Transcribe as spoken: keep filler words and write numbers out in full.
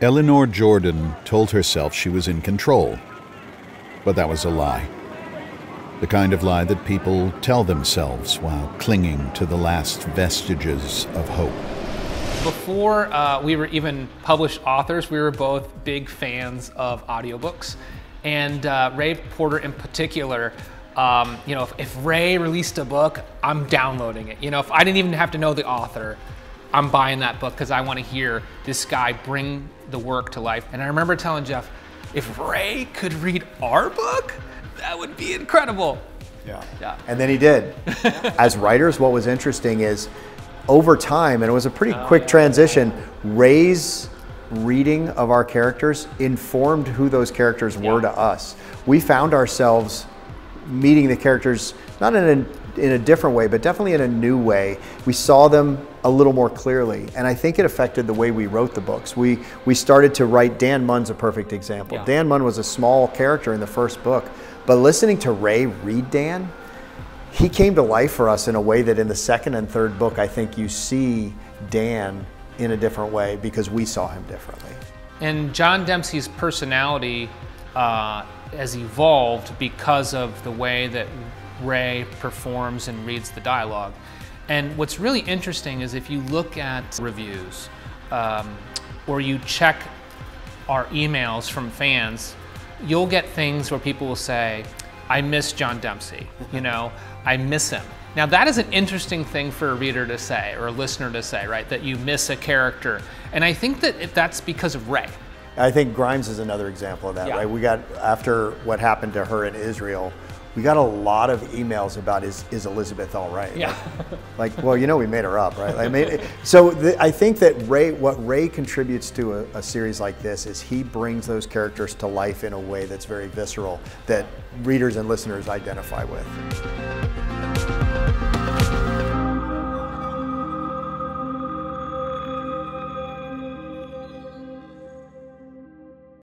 Eleanor Jordan told herself she was in control, but that was a lie. The kind of lie that people tell themselves while clinging to the last vestiges of hope. Before uh, we were even published authors, we were both big fans of audiobooks. And uh, Ray Porter in particular, um, you know, if, if Ray released a book, I'm downloading it. You know, if I didn't even have to know the author, I'm buying that book because I want to hear this guy bring the work to life. And I remember telling Jeff, if Ray could read our book, that would be incredible. Yeah. Yeah. And then he did. As writers, what was interesting is over time, and it was a pretty oh, quick yeah. transition, Ray's reading of our characters informed who those characters yeah. were to us. We found ourselves meeting the characters, not in a, in a different way, but definitely in a new way. We saw them a little more clearly, and I think it affected the way we wrote the books. We, we started to write, Dan Munn's a perfect example. Yeah. Dan Munn was a small character in the first book, but listening to Ray read Dan, he came to life for us in a way that in the second and third book, I think you see Dan in a different way because we saw him differently. And John Dempsey's personality uh, has evolved because of the way that Ray performs and reads the dialogue. And what's really interesting is if you look at reviews um, or you check our emails from fans, you'll get things where people will say, I miss John Dempsey, you know, I miss him. Now that is an interesting thing for a reader to say or a listener to say, right, that you miss a character. And I think that that's because of Ray. I think Grimes is another example of that, yeah. right? We got, after what happened to her in Israel, we got a lot of emails about is, is Elizabeth all right? Yeah. Like, like, well, you know, we made her up, right? Like, made it, so the, I think that Ray, what Ray contributes to a, a series like this is he brings those characters to life in a way that's very visceral, that readers and listeners identify with.